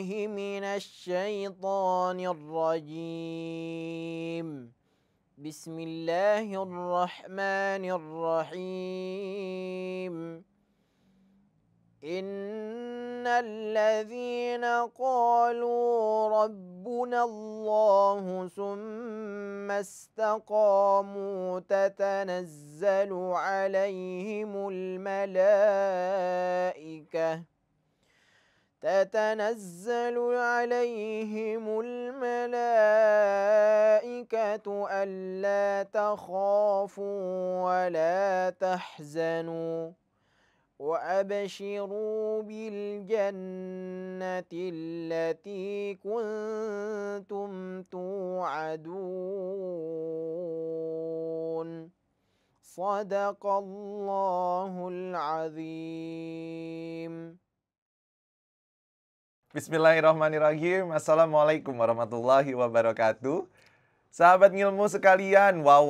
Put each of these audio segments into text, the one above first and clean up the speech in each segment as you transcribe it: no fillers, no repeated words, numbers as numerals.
billahi minasyaitonir rajim. Bismillahirrahmanirrahim. Innalladzina qalu rabbuna Allahu summa istaqamu tatanazzalu alaihimul malaikah ألا تخافوا ولا تحزنوا وأبشروا بالجنة التي كنتم توعدون صدق الله العظيم. Bismillahirrahmanirrahim. Assalamualaikum warahmatullahi wabarakatuh. Sahabat ngilmu sekalian, wow.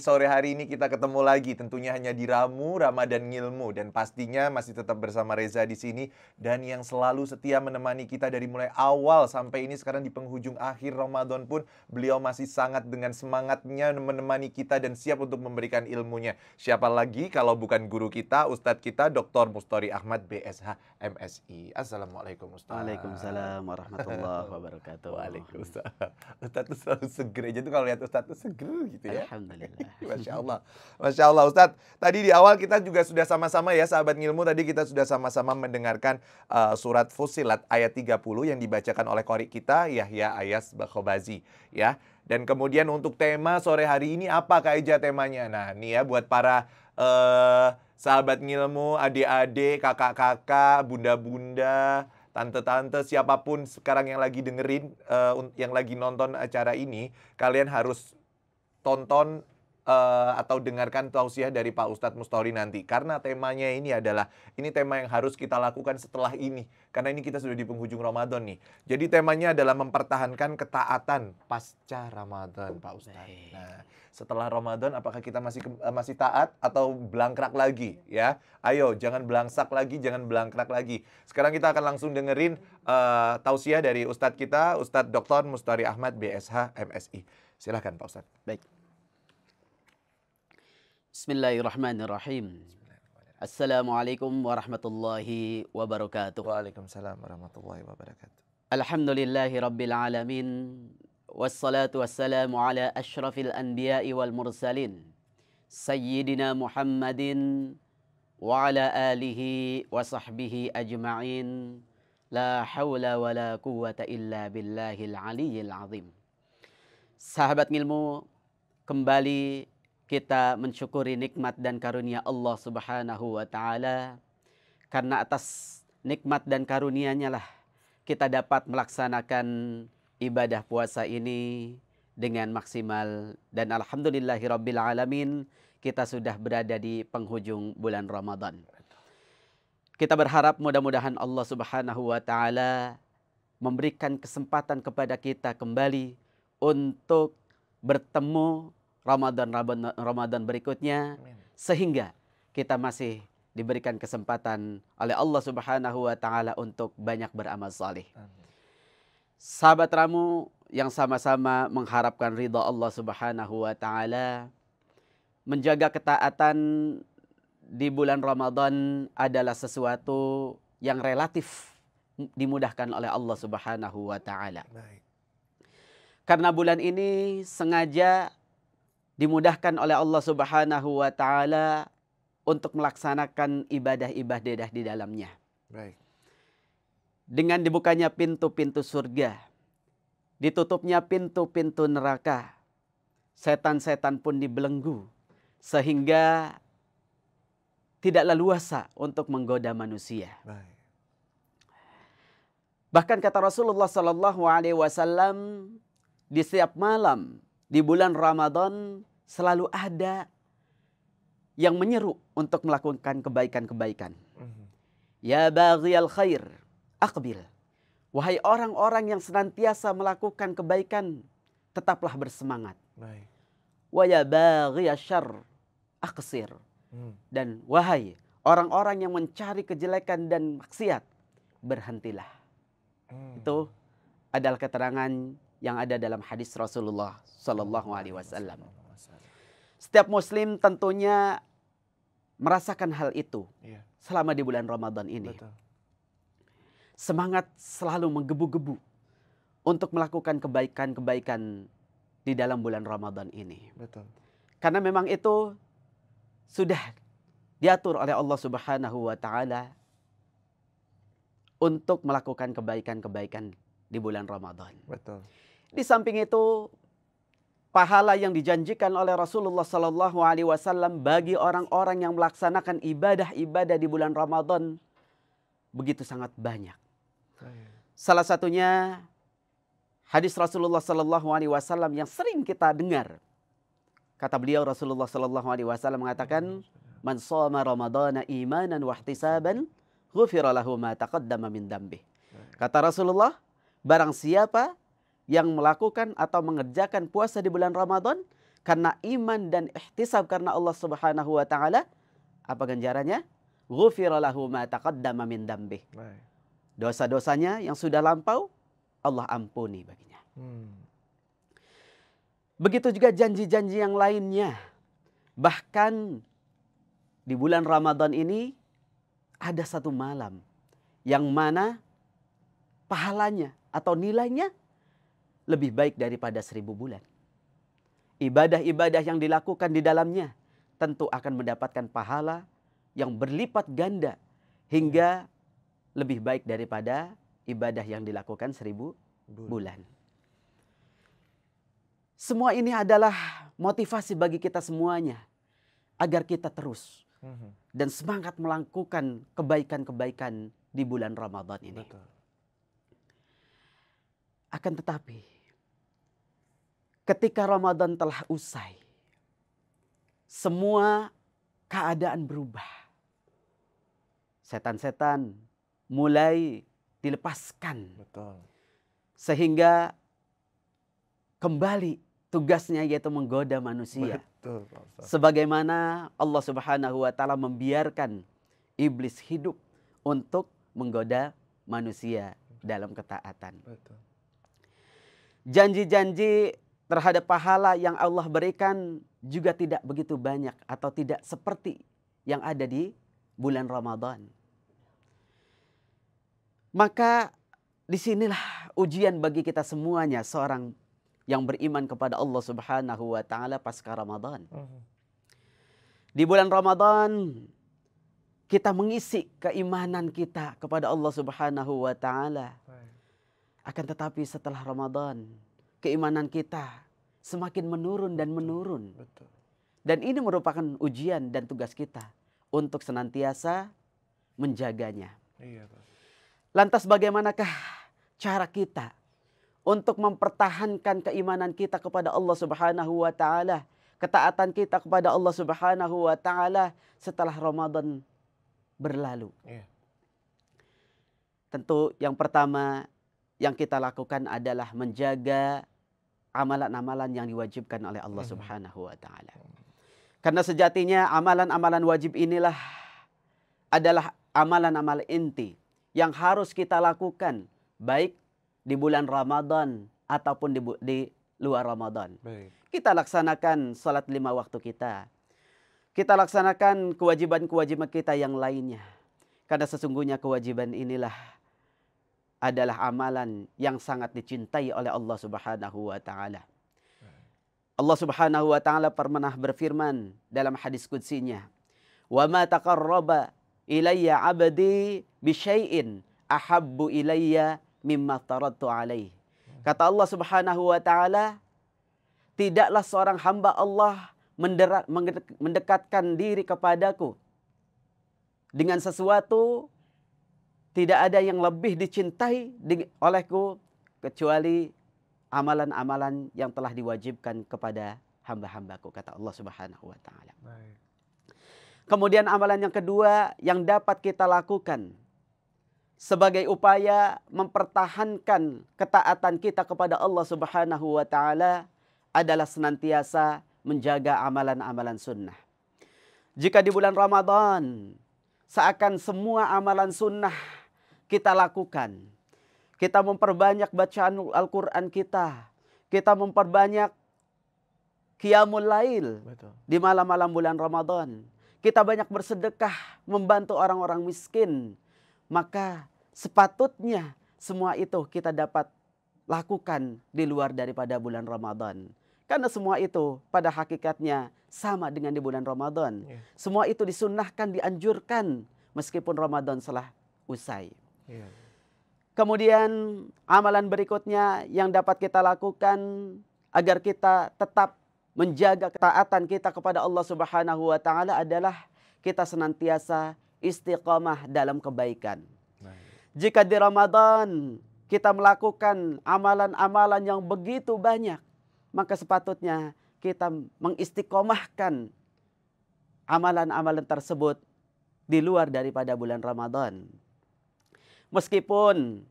Sore hari ini kita ketemu lagi. Tentunya hanya di Ramu, Ramadan Ngilmu. Dan pastinya masih tetap bersama Reza di sini. Dan yang selalu setia menemani kita dari mulai awal sampai ini sekarang di penghujung akhir Ramadan pun. Beliau masih sangat dengan semangatnya menemani kita dan siap untuk memberikan ilmunya. Siapa lagi kalau bukan guru kita, Ustadz kita, Dr. Mustori Ahmad, BSH, MSI. Assalamualaikum Ustadz. Waalaikumsalam warahmatullahi wabarakatuh. Waalaikumsalam. Ustadz selalu seger aja tuh kalau lihat Ustadz tuh seger gitu ya. Alhamdulillah. Masya Allah Ustadz. Tadi di awal kita juga sudah sama-sama ya sahabat ngilmu. Tadi kita sudah sama-sama mendengarkan surat Fusilat ayat 30 yang dibacakan oleh qori kita Yahya Ayas Bakhobazi ya. Dan kemudian untuk tema sore hari ini apa Kak Eja temanya? Nah ini ya buat para sahabat ngilmu, adik-adik, kakak-kakak, bunda-bunda, tante-tante, siapapun sekarang yang lagi dengerin, yang lagi nonton acara ini, kalian harus tonton atau dengarkan tausiah dari Pak Ustadz Mustori nanti. Karena temanya ini adalah, ini tema yang harus kita lakukan setelah ini. Karena ini kita sudah di penghujung Ramadan nih. Jadi temanya adalah mempertahankan ketaatan pasca Ramadan Pak Ustadz. Nah, setelah Ramadan apakah kita masih taat atau belangkrak lagi ya? Ayo, jangan belangsak lagi, jangan belangkrak lagi. Sekarang kita akan langsung dengerin tausiah dari Ustadz kita, Ustadz Dr. Mustori Ahmad, BSH, MSI. Silahkan Pak Ustadz. Baik. Bismillahirrahmanirrahim. Assalamualaikum warahmatullahi wabarakatuh. Waalaikumsalam warahmatullahi wabarakatuh. Alhamdulillahi rabbil alamin. Wassalatu wassalamu ala ashrafil anbiya'i wal mursalin. Sayyidina Muhammadin wa ala alihi wa sahbihi ajma'in. La hawla wa la quwata illa billahil aliyyil azim. Sahabat ngilmu, kembali kita mensyukuri nikmat dan karunia Allah Subhanahu wa Ta'ala, karena atas nikmat dan karunia-Nya lah kita dapat melaksanakan ibadah puasa ini dengan maksimal. Dan alhamdulillahirabbil alamin, kita sudah berada di penghujung bulan Ramadan. Kita berharap mudah-mudahan Allah Subhanahu wa Ta'ala memberikan kesempatan kepada kita kembali untuk bertemu Ramadan berikutnya. Amin. Sehingga kita masih diberikan kesempatan oleh Allah Subhanahu wa Ta'ala untuk banyak beramal saleh. Sahabat Ramu yang sama-sama mengharapkan ridha Allah Subhanahu wa Ta'ala, menjaga ketaatan di bulan Ramadan adalah sesuatu yang relatif dimudahkan oleh Allah Subhanahu wa Ta'ala. Karena bulan ini sengaja dimudahkan oleh Allah Subhanahu wa Ta'ala untuk melaksanakan ibadah-ibadah di dalamnya. Baik. Dengan dibukanya pintu-pintu surga, ditutupnya pintu-pintu neraka, setan-setan pun dibelenggu, sehingga tidaklah leluasa untuk menggoda manusia. Baik. Bahkan kata Rasulullah SAW, di setiap malam di bulan Ramadan selalu ada yang menyeru untuk melakukan kebaikan-kebaikan. Ya baghiyal khair, aqbil. Wahai orang-orang yang senantiasa melakukan kebaikan, tetaplah bersemangat. Wa ya baghiyal syarr, aqsir. Dan wahai orang-orang yang mencari kejelekan dan maksiat, berhentilah. Itu adalah keterangan yang ada dalam hadis Rasulullah Sallallahu Alaihi Wasallam. Setiap muslim tentunya merasakan hal itu selama di bulan Ramadan ini. Betul. Semangat selalu menggebu-gebu untuk melakukan kebaikan-kebaikan di dalam bulan Ramadan ini. Betul. Karena memang itu sudah diatur oleh Allah Subhanahu wa Ta'ala untuk melakukan kebaikan-kebaikan di bulan Ramadan. Betul. Di samping itu, pahala yang dijanjikan oleh Rasulullah Sallallahu Alaihi Wasallam bagi orang-orang yang melaksanakan ibadah-ibadah di bulan Ramadan begitu sangat banyak. Salah satunya hadis Rasulullah Sallallahu Alaihi Wasallam yang sering kita dengar. Kata beliau Rasulullah Sallallahu Alaihi Wasallam mengatakan, "Man shoma Ramadana imanan wa ihtisaban, ghufira lahu ma taqaddama min dambih." Kata Rasulullah, barang siapa yang melakukan atau mengerjakan puasa di bulan Ramadan karena iman dan ihtisab karena Allah Subhanahu wa Ta'ala, apa ganjarannya? Ghufira lahu ma taqaddama min dambih. Dosa-dosanya yang sudah lampau Allah ampuni baginya. Begitu juga janji-janji yang lainnya. Bahkan di bulan Ramadan ini ada satu malam yang mana pahalanya atau nilainya lebih baik daripada 1000 bulan. Ibadah-ibadah yang dilakukan di dalamnya tentu akan mendapatkan pahala yang berlipat ganda hingga lebih baik daripada ibadah yang dilakukan 1000 bulan. Semua ini adalah motivasi bagi kita semuanya agar kita terus dan semangat melakukan kebaikan-kebaikan di bulan Ramadan ini. Betul. Akan tetapi, ketika Ramadan telah usai, semua keadaan berubah. Setan-setan mulai dilepaskan. Betul. Sehingga kembali tugasnya yaitu menggoda manusia. Betul. Sebagaimana Allah Subhanahu wa Ta'ala membiarkan iblis hidup untuk menggoda manusia dalam ketaatan. Betul. Janji-janji terhadap pahala yang Allah berikan juga tidak begitu banyak atau tidak seperti yang ada di bulan Ramadan. Maka disinilah ujian bagi kita semuanya, seorang yang beriman kepada Allah Subhanahu wa Ta'ala pasca Ramadan. Di bulan Ramadan kita mengisi keimanan kita kepada Allah Subhanahu wa Ta'ala. Akan tetapi setelah Ramadan, keimanan kita semakin menurun dan menurun. Betul. Dan ini merupakan ujian dan tugas kita untuk senantiasa menjaganya. Iya, Pak. Lantas bagaimanakah cara kita untuk mempertahankan keimanan kita kepada Allah Subhanahu wa Ta'ala, ketaatan kita kepada Allah Subhanahu wa Ta'ala setelah Ramadan berlalu? Iya. Tentu yang pertama yang kita lakukan adalah menjaga amalan-amalan yang diwajibkan oleh Allah Subhanahu wa Ta'ala. Karena sejatinya amalan-amalan wajib inilah adalah amalan-amalan inti yang harus kita lakukan baik di bulan Ramadan ataupun di luar Ramadan. Baik. Kita laksanakan salat 5 waktu kita. Kita laksanakan kewajiban-kewajiban kita yang lainnya. Karena sesungguhnya kewajiban inilah adalah amalan yang sangat dicintai oleh Allah Subhanahu wa Ta'ala. Allah Subhanahu wa Ta'ala pernah berfirman dalam hadis qudsinya, "Wa ma taqarraba ilayya 'abdi bi syai'in ahabbu ilayya mimma taradtu 'alaihi." Kata Allah Subhanahu wa Ta'ala, tidaklah seorang hamba Allah mendekatkan diri kepadaku dengan sesuatu, tidak ada yang lebih dicintai olehku kecuali amalan-amalan yang telah diwajibkan kepada hamba-hambaku, kata Allah Subhanahu wa Ta'ala. Kemudian amalan yang kedua yang dapat kita lakukan sebagai upaya mempertahankan ketaatan kita kepada Allah Subhanahu wa Ta'ala adalah senantiasa menjaga amalan-amalan sunnah. Jika di bulan Ramadan seakan semua amalan sunnah kita lakukan, Kita memperbanyak bacaan Al-Quran kita. Kita memperbanyak qiyamul lail di malam-malam bulan Ramadan. Kita banyak bersedekah, membantu orang-orang miskin. Maka sepatutnya semua itu kita dapat lakukan di luar daripada bulan Ramadan. Karena semua itu pada hakikatnya sama dengan di bulan Ramadan. Yeah. Semua itu disunnahkan, dianjurkan meskipun Ramadan telah usai. Yeah. Kemudian amalan berikutnya yang dapat kita lakukan agar kita tetap menjaga ketaatan kita kepada Allah Subhanahu wa Ta'ala adalah kita senantiasa istiqamah dalam kebaikan. Nah. Jika di Ramadan kita melakukan amalan-amalan yang begitu banyak, maka sepatutnya kita mengistiqomahkan amalan-amalan tersebut di luar daripada bulan Ramadan. Meskipun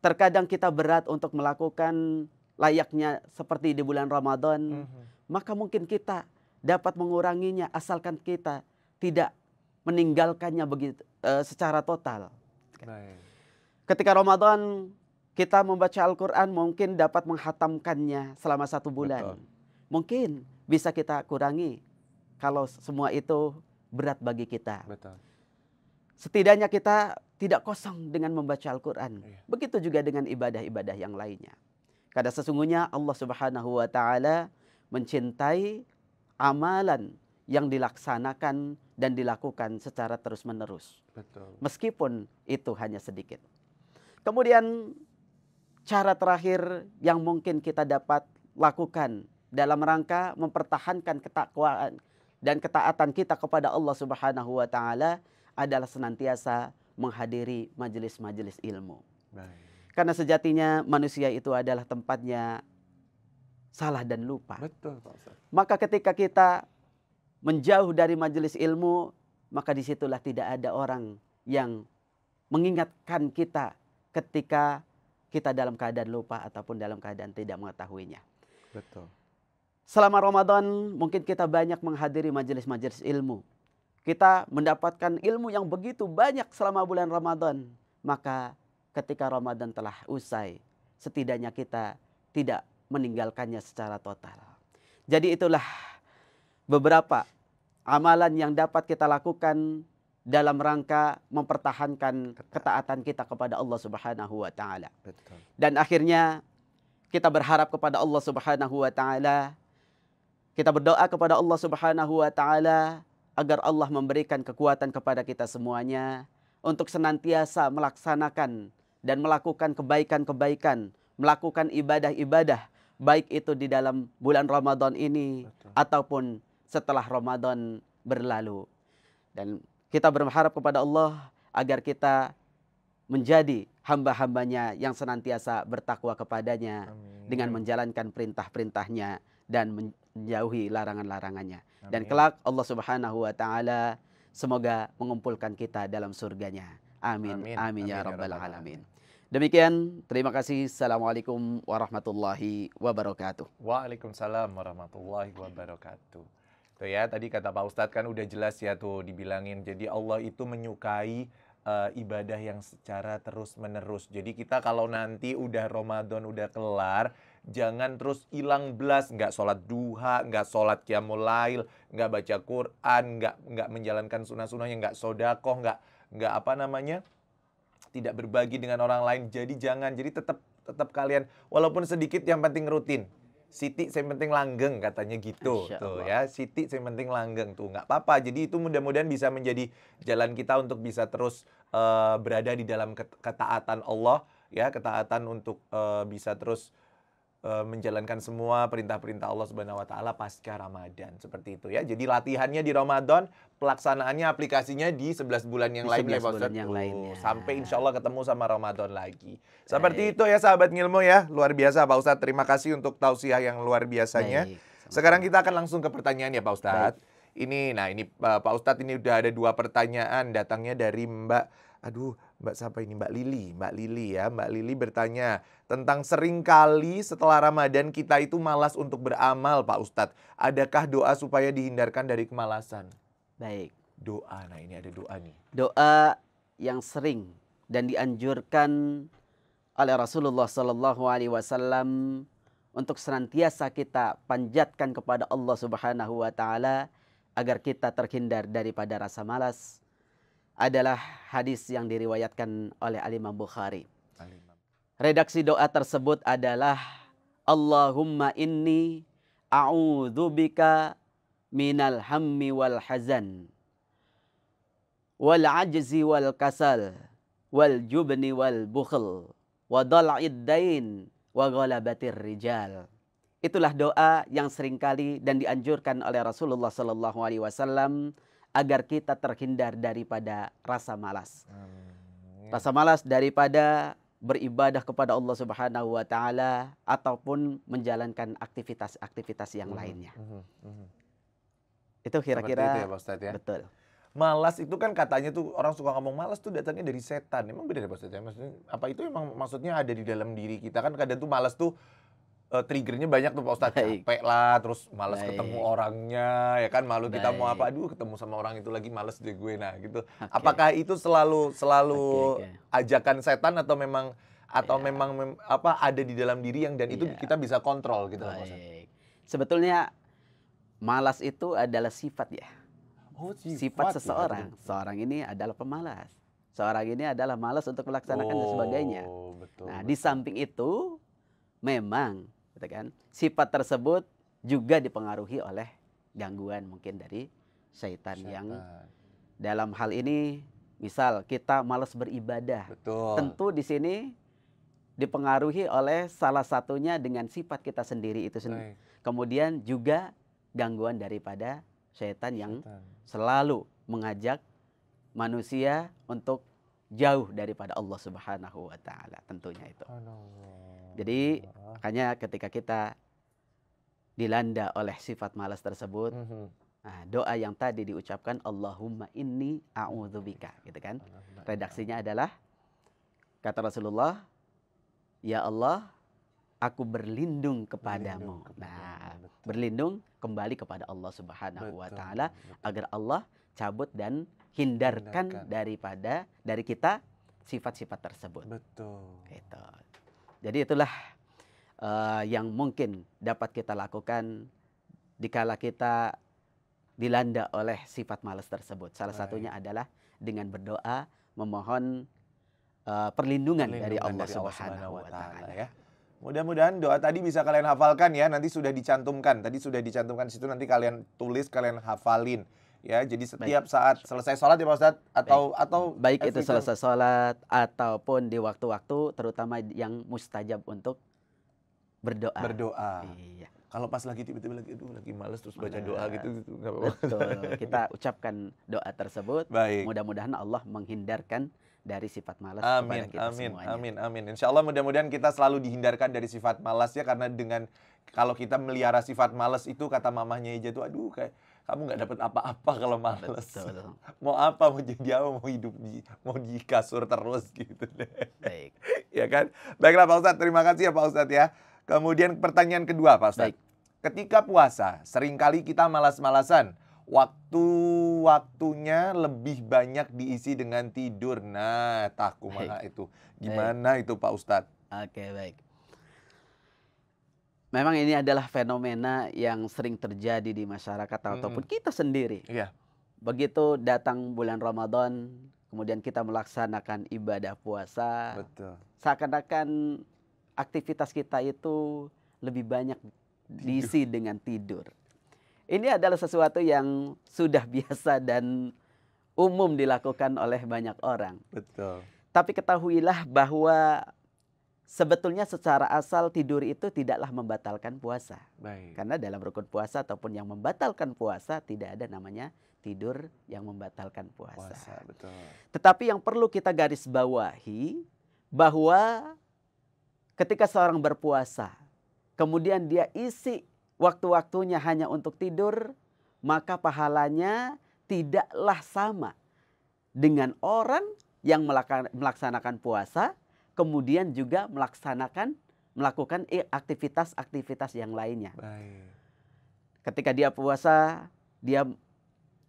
terkadang kita berat untuk melakukan layaknya seperti di bulan Ramadan, maka mungkin kita dapat menguranginya asalkan kita tidak meninggalkannya begitu secara total. Nah, ya. Ketika Ramadan kita membaca Al-Quran mungkin dapat menghatamkannya selama 1 bulan. Betul. Mungkin bisa kita kurangi kalau semua itu berat bagi kita. Betul. Setidaknya kita tidak kosong dengan membaca Al-Quran. Iya. Begitu juga dengan ibadah-ibadah yang lainnya. Karena sesungguhnya Allah Subhanahu wa Ta'ala mencintai amalan yang dilaksanakan dan dilakukan secara terus-menerus. Betul. Meskipun itu hanya sedikit. Kemudian cara terakhir yang mungkin kita dapat lakukan dalam rangka mempertahankan ketakwaan dan ketaatan kita kepada Allah Subhanahu wa Ta'ala adalah senantiasa menghadiri majelis-majelis ilmu. Baik. Karena sejatinya manusia itu adalah tempatnya salah dan lupa. Betul, Pak Ustaz. Maka ketika kita menjauh dari majelis ilmu, maka disitulah tidak ada orang yang mengingatkan kita ketika kita dalam keadaan lupa ataupun dalam keadaan tidak mengetahuinya. Betul. Selama Ramadan mungkin kita banyak menghadiri majelis-majelis ilmu. Kita mendapatkan ilmu yang begitu banyak selama bulan Ramadan. Maka ketika Ramadan telah usai, setidaknya kita tidak meninggalkannya secara total. Jadi itulah beberapa amalan yang dapat kita lakukan dalam rangka mempertahankan ketaatan kita kepada Allah Subhanahu wa Ta'ala. Betul. Dan akhirnya kita berharap kepada Allah Subhanahu wa Ta'ala. Kita berdoa kepada Allah Subhanahu wa Ta'ala agar Allah memberikan kekuatan kepada kita semuanya untuk senantiasa melaksanakan dan melakukan kebaikan-kebaikan, melakukan ibadah-ibadah, baik itu di dalam bulan Ramadan ini. Betul. Ataupun setelah Ramadan berlalu. Dan kita berharap kepada Allah agar kita menjadi hamba-hambanya yang senantiasa bertakwa kepadanya. Amin. Dengan menjalankan perintah-perintahnya dan menjauhi larangan-larangannya. Dan kelak Allah Subhanahu wa Ta'ala semoga mengumpulkan kita dalam surganya. Amin. Amin, amin ya Rabbal Alamin. Demikian, terima kasih. Assalamualaikum warahmatullahi wabarakatuh. Waalaikumsalam warahmatullahi wabarakatuh. Tuh ya, tadi kata Pak Ustadz kan udah jelas ya tuh dibilangin. Jadi Allah itu menyukai ibadah yang secara terus-menerus. Jadi kita kalau nanti udah Ramadan udah kelar, jangan terus hilang belas. Nggak sholat duha, nggak sholat qiyamul lail, nggak baca Quran, nggak menjalankan sunah-sunahnya, nggak sodakoh, nggak apa namanya, tidak berbagi dengan orang lain. Jadi jangan, jadi tetap kalian walaupun sedikit yang penting rutin. Siti yang penting langgeng katanya gitu tuh ya. Siti yang penting langgeng tuh nggak apa-apa. Jadi itu mudah-mudahan bisa menjadi jalan kita untuk bisa terus berada di dalam ketaatan Allah ya, ketaatan untuk bisa terus menjalankan semua perintah-perintah Allah Subhanahu wa Ta'ala pasca Ramadan seperti itu ya. Jadi latihannya di Ramadan, pelaksanaannya aplikasinya di 11 bulan yang lain ya Pak Ustadz. Sampai insya Allah ketemu sama Ramadan lagi. Seperti itu ya sahabat ngilmu ya. Luar biasa Pak Ustadz. Terima kasih untuk tausiah yang luar biasanya. Sekarang kita akan langsung ke pertanyaan ya Pak Ustadz. Ini Pak Ustadz ini udah ada 2 pertanyaan datangnya dari Mbak Lili bertanya tentang seringkali setelah Ramadan kita itu malas untuk beramal Pak Ustadz. Adakah doa supaya dihindarkan dari kemalasan? Baik. Doa, nah ini ada doa nih. Doa yang sering dan dianjurkan oleh Rasulullah Sallallahu Alaihi Wasallam untuk senantiasa kita panjatkan kepada Allah Subhanahu Wa Taala agar kita terhindar daripada rasa malas adalah hadis yang diriwayatkan oleh Al-Imam Bukhari. Redaksi doa tersebut adalah Allahumma inni a'udzubika minal hammi wal hazan wal ajzi wal kasal wal jubni wal bukhl wa dal'id dain wa ghalabatir rijal. Itulah doa yang seringkali dan dianjurkan oleh Rasulullah Sallallahu Alaihi Wasallam agar kita terhindar daripada rasa malas. Rasa malas daripada beribadah kepada Allah Subhanahu Wa Taala ataupun menjalankan aktivitas-aktivitas yang lainnya. Itu kira-kira ya, Pak Ustadz, ya? Betul. Malas itu kan katanya tuh orang suka ngomong malas tuh datangnya dari setan. Emang beda ya, Pak Ustadz? Maksudnya apa itu emang maksudnya ada di dalam diri kita kan kadang tuh malas tuh triggernya banyak tuh Pak Ustadz, capek lah, terus malas ketemu orangnya, ya kan malu kita mau apa, aduh ketemu sama orang itu lagi malas deh gue, nah gitu. Okay. Apakah itu selalu ajakan setan atau memang memang ada di dalam diri yang dan itu kita bisa kontrol gitu Pak Ustadz? Sebetulnya malas itu adalah sifat ya, sifat seseorang. Ya. Seorang ini adalah pemalas, seorang ini adalah malas untuk melaksanakan dan sebagainya. Betul, nah di samping itu memang kan, sifat tersebut juga dipengaruhi oleh gangguan mungkin dari syaitan yang dalam hal ini misal kita malas beribadah. Betul. Tentu di sini dipengaruhi oleh salah satunya dengan sifat kita sendiri itu sendiri. Kemudian juga gangguan daripada syaitan yang selalu mengajak manusia untuk jauh daripada Allah Subhanahu Wa Taala tentunya itu. Jadi makanya ketika kita dilanda oleh sifat malas tersebut, nah, doa yang tadi diucapkan Allahumma inni a'udzubika, gitu kan? Redaksinya adalah kata Rasulullah, ya Allah, aku berlindung kepadamu. Nah, berlindung kembali kepada Allah Subhanahu Wa Taala agar Allah cabut dan hindarkan dari kita sifat-sifat tersebut. Betul. Gitu. Jadi itulah yang mungkin dapat kita lakukan dikala kita dilanda oleh sifat malas tersebut. Salah satunya adalah dengan berdoa memohon perlindungan dari Allah Subhanahu Wa Taala. Ya. Mudah-mudahan doa tadi bisa kalian hafalkan ya. Nanti sudah dicantumkan. Tadi sudah dicantumkan di situ. Nanti kalian tulis, kalian hafalin. Ya, jadi setiap saat selesai sholat ya Pak Ustadz atau baik itu selesai sholat ataupun di waktu-waktu terutama yang mustajab untuk berdoa. Iya. Kalau pas lagi tiba-tiba lagi males terus baca doa gitu nggak apa-apa. Betul. Kita ucapkan doa tersebut. Baik. Mudah-mudahan Allah menghindarkan dari sifat malas kepada kita semuanya. Amin. Insya Allah mudah-mudahan kita selalu dihindarkan dari sifat malas ya, karena dengan kalau kita melihara sifat malas itu kata mamahnya Ija tuh aduh kayak kamu nggak dapat apa-apa kalau malas. Betul. Mau apa, mau jadi apa, mau hidup di kasur terus gitu deh. Baik. Ya kan? Baiklah Pak Ustadz, terima kasih ya Pak Ustadz ya. Kemudian pertanyaan kedua Pak Ustadz. Baik. Ketika puasa, seringkali kita malas-malasan. Waktunya lebih banyak diisi dengan tidur. Nah, takumaha itu. Gimana itu Pak Ustadz? Oke, baik. Memang ini adalah fenomena yang sering terjadi di masyarakat ataupun kita sendiri. Iya. Begitu datang bulan Ramadan, kemudian kita melaksanakan ibadah puasa. Betul. Seakan-akan aktivitas kita itu lebih banyak diisi dengan tidur. Ini adalah sesuatu yang sudah biasa dan umum dilakukan oleh banyak orang. Betul. Tapi ketahuilah bahwa sebetulnya secara asal tidur itu tidaklah membatalkan puasa. Baik. Karena dalam rukun puasa ataupun yang membatalkan puasa tidak ada namanya tidur yang membatalkan puasa. Betul. Tetapi yang perlu kita garis bawahi bahwa ketika seorang berpuasa kemudian dia isi waktu-waktunya hanya untuk tidur, maka pahalanya tidaklah sama dengan orang yang melaksanakan puasa kemudian juga melakukan aktivitas-aktivitas yang lainnya. Baik. Ketika dia puasa, dia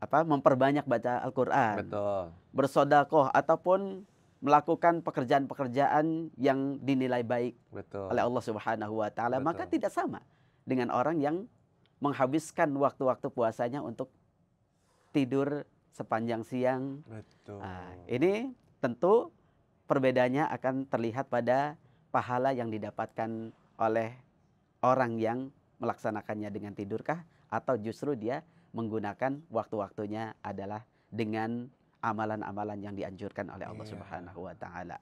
memperbanyak baca Al-Qur'an, bersodaqoh ataupun melakukan pekerjaan-pekerjaan yang dinilai baik oleh Allah Subhanahu wa taala, maka tidak sama dengan orang yang menghabiskan waktu-waktu puasanya untuk tidur sepanjang siang. Nah, ini tentu perbedaannya akan terlihat pada pahala yang didapatkan oleh orang yang melaksanakannya dengan tidurkah, atau justru dia menggunakan waktu-waktunya adalah dengan amalan-amalan yang dianjurkan oleh Allah Subhanahu wa taala.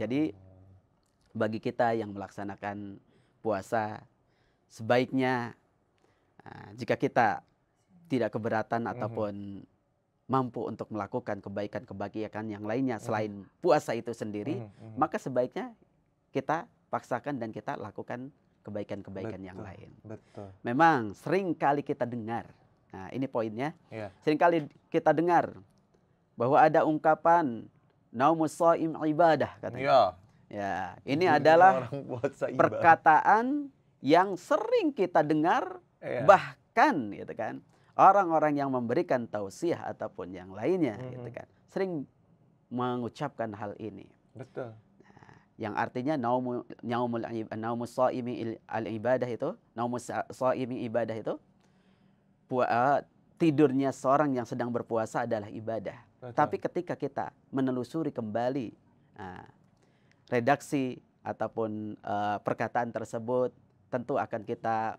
Jadi bagi kita yang melaksanakan puasa, sebaiknya jika kita tidak keberatan ataupun mampu untuk melakukan kebaikan-kebaikan yang lainnya selain puasa itu sendiri, maka sebaiknya kita paksakan dan kita lakukan kebaikan-kebaikan yang lain. Memang sering kali kita dengar, nah ini poinnya, seringkali kita dengar bahwa ada ungkapan naumus shaim ibadah katanya. Ini adalah perkataan yang sering kita dengar, bahkan gitu kan orang-orang yang memberikan tausiah ataupun yang lainnya gitu kan sering mengucapkan hal ini. Yang artinya naumus shaimi ibadah itu tidurnya seorang yang sedang berpuasa adalah ibadah. Tapi ketika kita menelusuri kembali redaksi ataupun perkataan tersebut, tentu akan kita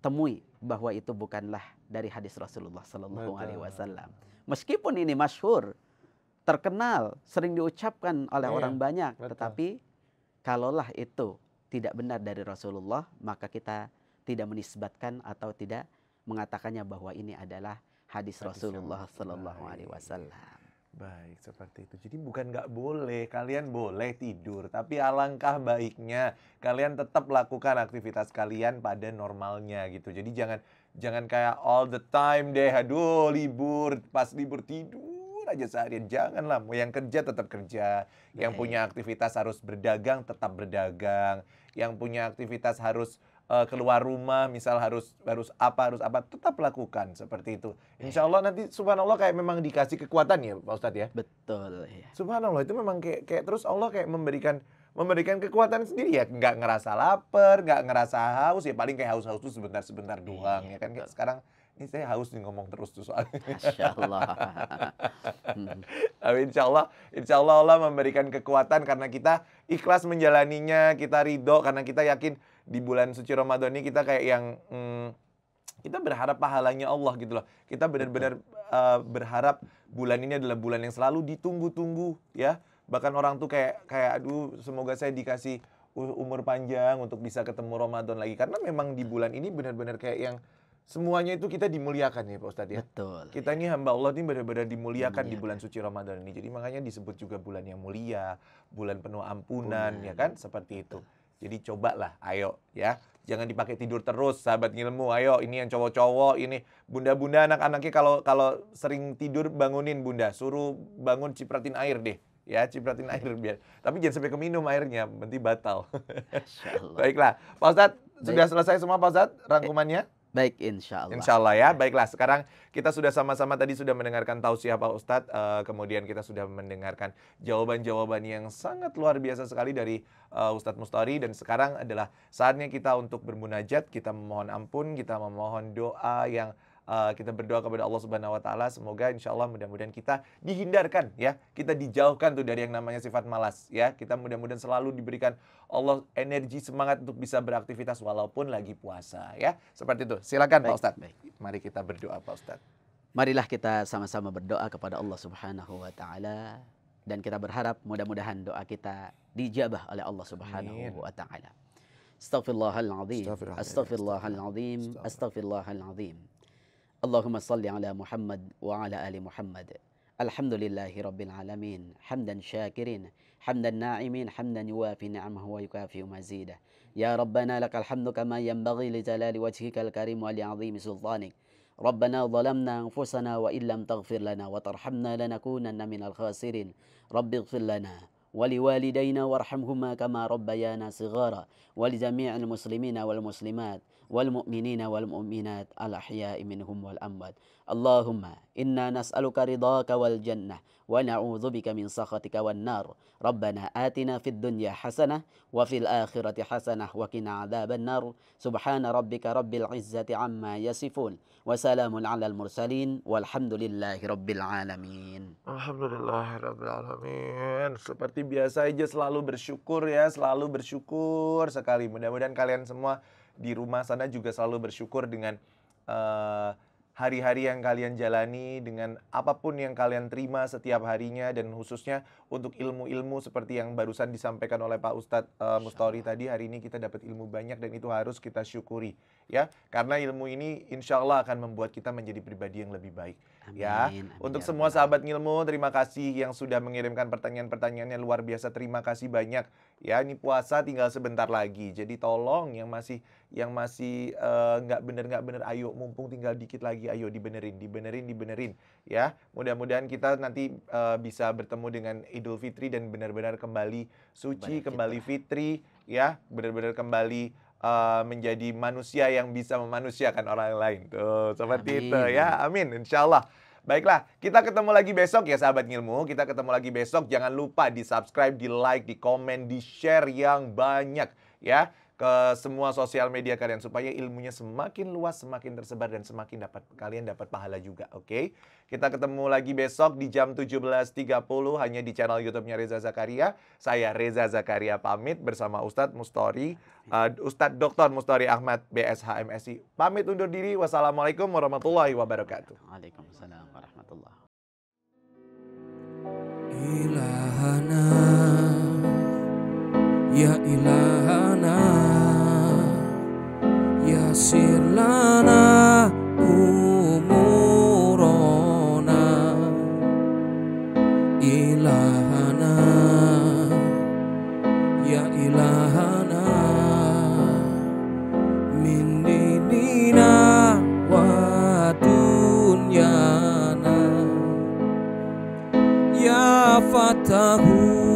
temui bahwa itu bukanlah dari hadis Rasulullah Sallallahu Alaihi Wasallam. Meskipun ini masyhur, terkenal, sering diucapkan oleh orang banyak, tetapi kalaulah itu tidak benar dari Rasulullah, maka kita tidak menisbatkan atau tidak mengatakannya bahwa ini adalah hadis Rasulullah Sallallahu Alaihi Wasallam. Baik, seperti itu. Jadi bukan nggak boleh, kalian boleh tidur, tapi alangkah baiknya kalian tetap lakukan aktivitas kalian pada normalnya gitu. Jadi jangan kayak all the time deh, aduh libur, pas libur tidur aja seharian. Janganlah, yang kerja tetap kerja, yang punya aktivitas harus berdagang tetap berdagang, yang punya aktivitas harus keluar rumah, misal harus apa tetap lakukan seperti itu. Insya Allah nanti subhanallah kayak memang dikasih kekuatan ya Pak Ustadz ya. Subhanallah itu memang kayak terus Allah kayak memberikan kekuatan sendiri ya. Nggak ngerasa lapar, nggak ngerasa haus ya, paling kayak haus-haus tuh sebentar doang ya kan. Kayak sekarang ini saya haus nih ngomong terus tuh soalnya. Masya Allah. Tapi insya Allah Allah memberikan kekuatan karena kita ikhlas menjalaninya, kita ridho karena kita yakin di bulan suci Ramadan ini kita kayak yang kita berharap pahalanya Allah gitu loh. Kita benar-benar berharap bulan ini adalah bulan yang selalu ditunggu-tunggu ya. Bahkan orang tuh kayak aduh semoga saya dikasih umur panjang untuk bisa ketemu Ramadan lagi. Karena memang di bulan ini benar-benar kayak yang semuanya itu kita dimuliakan ya Pak Ustadz ya. Kita ini hamba Allah ini benar-benar dimuliakan di bulan suci Ramadan ini. Jadi makanya disebut juga bulan yang mulia, bulan penuh ampunan ya kan, seperti itu. Jadi cobalah, ayo ya. Jangan dipakai tidur terus, sahabat ngilmu. Ayo, ini yang cowok-cowok, ini bunda-bunda anak-anaknya kalau sering tidur bangunin bunda, suruh bangun cipratin air deh. Ya, cipratin air biar. Tapi jangan sampai keminum airnya, nanti batal. Baiklah, Pak Ustadz, sudah selesai semua Pak Ustadz rangkumannya? Baik, insya Allah. Insya Allah ya. Baiklah, sekarang kita sudah sama-sama tadi sudah mendengarkan tausiah Pak Ustadz. Kemudian kita sudah mendengarkan jawaban-jawaban yang sangat luar biasa sekali dari Ustadz Mustori. Dan sekarang adalah saatnya kita untuk bermunajat. Kita memohon ampun, kita memohon doa yang kita berdoa kepada Allah Subhanahu wa taala, semoga insya Allah mudah-mudahan kita dihindarkan ya, kita dijauhkan tuh dari yang namanya sifat malas ya. Kita mudah-mudahan selalu diberikan Allah energi semangat untuk bisa beraktivitas walaupun lagi puasa ya. Seperti itu. Silakan Pak Ustadz. Mari kita berdoa Pak Ustadz. Marilah kita sama-sama berdoa kepada Allah Subhanahu wa taala dan kita berharap mudah-mudahan doa kita dijabah oleh Allah Subhanahu wa taala. Astaghfirullahaladzim. Astaghfirullahaladzim. Astaghfirullahaladzim. Allahumma salli ala Muhammad wa ala ali Muhammad. Alhamdulillahi rabbil alamin. Hamdan syakirin. Hamdan na'imin. Hamdan yuafi ni'amah wa yukafi mazidah. Ya Rabbana lakal hamdu kama yanbaghi li jalali wajhikal karim wa li azimi sultanik. Rabbana zalamna anfusana wa illam taghfir lana wa tarhamna lanakunanna minal khasirin. Rabbi ighfir lana ولوالدينا وارحمهما كما ربيانا صغارا ولجميع المسلمين والمسلمات wal mu'minina wal mu'minat al ahya'i minhum wal amwat. Allahumma inna nas'aluka ridhaka wal jannah wa na'udzubika min sakhatika wan nar. Rabbana atina fid dunya hasanah wa fil akhirati hasanah wa qina adzaban nar. Subhana rabbika rabbil izzati amma yasifun wa salamun 'alal mursalin walhamdulillahi rabbil alamin. Alhamdulillahi rabbil alamin. Seperti biasa aja selalu bersyukur ya, selalu bersyukur sekali. Mudah-mudahan kalian semua di rumah sana juga selalu bersyukur dengan hari-hari yang kalian jalani, dengan apapun yang kalian terima setiap harinya, dan khususnya untuk ilmu-ilmu seperti yang barusan disampaikan oleh Pak Ustadz Mustori tadi. Hari ini kita dapat ilmu banyak dan itu harus kita syukuri ya, karena ilmu ini insya Allah akan membuat kita menjadi pribadi yang lebih baik. Amin, ya. Amin, untuk semua sahabat ngilmu, terima kasih yang sudah mengirimkan pertanyaan-pertanyaannya luar biasa. Terima kasih banyak ya. Ini puasa tinggal sebentar lagi, jadi tolong yang masih nggak bener, ayo mumpung tinggal dikit lagi, ayo dibenerin ya. Mudah-mudahan kita nanti bisa bertemu dengan Idul Fitri dan benar-benar kembali suci, kembali fitri ya, benar-benar kembali menjadi manusia yang bisa memanusiakan orang lain. Tuh, seperti itu ya. Amin, insyaallah. Baiklah, kita ketemu lagi besok ya sahabat ngilmu. Kita ketemu lagi besok. Jangan lupa di subscribe, di like, di komen, di share yang banyak ya ke semua sosial media kalian, supaya ilmunya semakin luas, semakin tersebar, dan semakin kalian dapat pahala juga. Oke, kita ketemu lagi besok di jam 17.30 hanya di channel YouTube-nya Reza Zakarya. Saya Reza Zakarya pamit bersama Ustadz Mustori, Ustadz Dr. Mustori Ahmad BSH MSI. Pamit undur diri. Wassalamualaikum warahmatullahi wabarakatuh. Waalaikumsalam warahmatullahi wabarakatuh. Ilahana ya ilahana يسر لنا أمورنا إلهنا يا إلهنا من ديننا ودنيانا يا فتاه